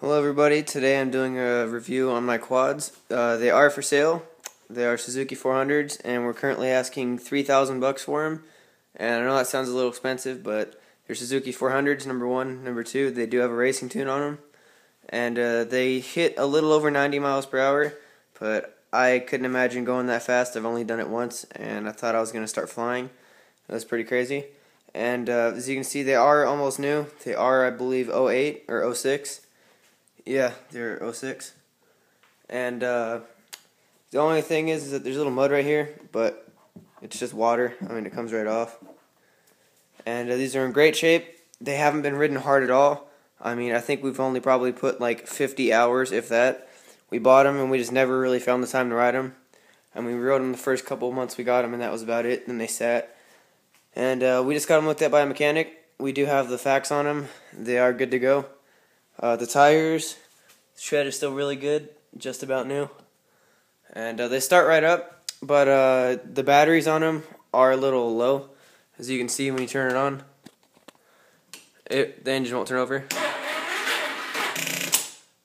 Hello everybody, today I'm doing a review on my quads. They are for sale. They are Suzuki 400s and we're currently asking $3,000 for them. And I know that sounds a little expensive, but they're Suzuki 400s, number one. Number two, they do have a racing tune on them. And they hit a little over 90 miles per hour, but I couldn't imagine going that fast. I've only done it once and I thought I was going to start flying. That was pretty crazy. And as you can see, they are almost new. They are, I believe, 08 or 06. Yeah, they're 06. And the only thing is that there's a little mud right here, but it's just water. I mean, it comes right off. And these are in great shape. They haven't been ridden hard at all. I mean, I think we've only probably put like 50 hours, if that. We bought them and we just never really found the time to ride them. And we rode them the first couple of months we got them, and that was about it. Then they sat. And we just got them looked at by a mechanic. We do have the facts on them. They are good to go. The tires, the tread is still really good, just about new, and they start right up, but the batteries on them are a little low, as you can see when you turn it on. The engine won't turn over,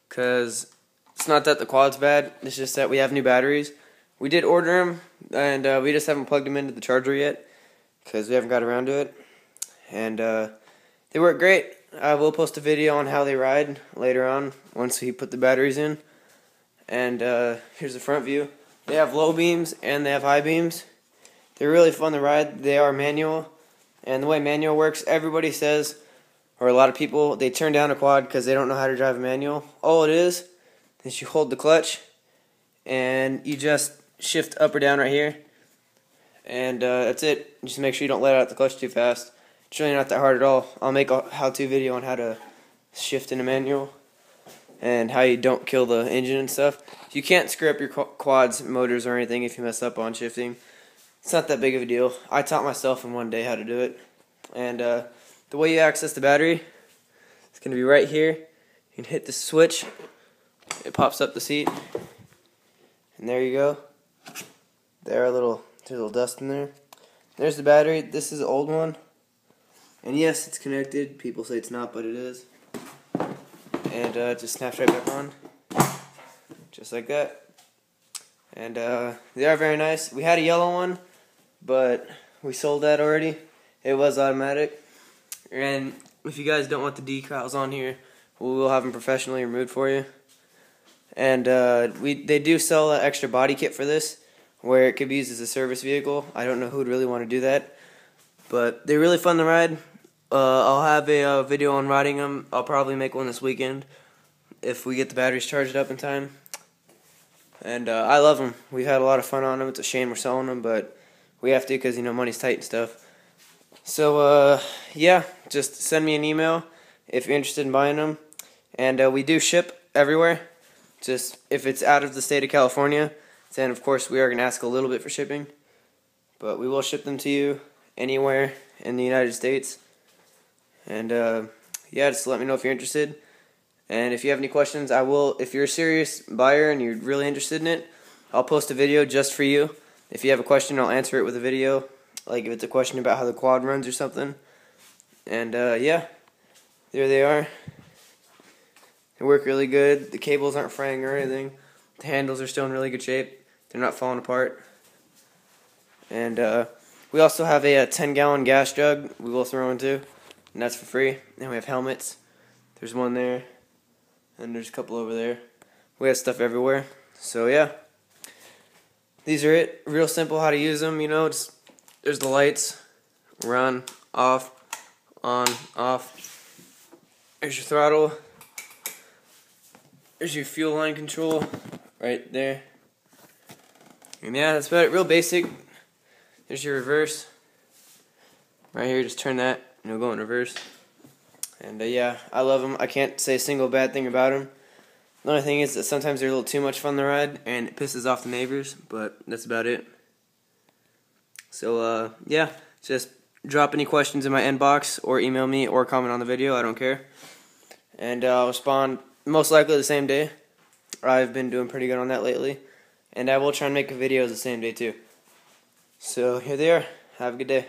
because it's not that the quad's bad, it's just that we have new batteries. We did order them, and we just haven't plugged them into the charger yet, because we haven't got around to it, and they work great. I will post a video on how they ride later on once we put the batteries in. And here's the front view. They have low beams and they have high beams. They're really fun to ride. They are manual. And the way manual works, everybody says, or a lot of people, they turn down a quad because they don't know how to drive a manual. All it is you hold the clutch and you just shift up or down right here. And that's it. Just make sure you don't let out the clutch too fast. It's really not that hard at all. I'll make a how-to video on how to shift in a manual and how you don't kill the engine and stuff. You can't screw up your quads, motors, or anything if you mess up on shifting. It's not that big of a deal. I taught myself in one day how to do it. And the way you access the battery, it's going to be right here. You can hit the switch. It pops up the seat. And there you go. There's a little dust in there. There's the battery. This is the old one. And yes, it's connected. People say it's not, but it is. And it just snaps right back on. Just like that. And they are very nice. We had a yellow one, but we sold that already. It was automatic. And if you guys don't want the decals on here, we will have them professionally removed for you. And they do sell an extra body kit for this, where it could be used as a service vehicle. I don't know who would really want to do that. But they're really fun to ride. I'll have a video on riding them. I'll probably make one this weekend if we get the batteries charged up in time. And I love them. We've had a lot of fun on them. It's a shame we're selling them, but we have to because, you know, money's tight and stuff. So, yeah, just send me an email if you're interested in buying them. And we do ship everywhere. Just if it's out of the state of California, then, of course, we are going to ask a little bit for shipping. But we will ship them to you anywhere in the United States. And yeah, just let me know if you're interested. And if you have any questions, I will, if you're a serious buyer and you're really interested in it, I'll post a video just for you. If you have a question, I'll answer it with a video, like if it's a question about how the quad runs or something. And yeah, there they are. They work really good. The cables aren't fraying or anything. The handles are still in really good shape. They're not falling apart. And we also have a 10-gallon gas jug we will throw into, and that's for free. And we have helmets. There's one there, and there's a couple over there. We have stuff everywhere. So, yeah. These are it. Real simple how to use them, you know. Just, there's the lights. Run, off, on, off. There's your throttle. There's your fuel line control right there. And, yeah, that's about it. Real basic. There's your reverse. Right here, just turn that and it'll go in reverse. And yeah, I love them. I can't say a single bad thing about them. The only thing is that sometimes they're a little too much fun to ride and it pisses off the neighbors, but that's about it. So yeah, just drop any questions in my inbox or email me or comment on the video. I don't care. And I'll respond most likely the same day. I've been doing pretty good on that lately. And I will try and make videos the same day too. So here they are. Have a good day.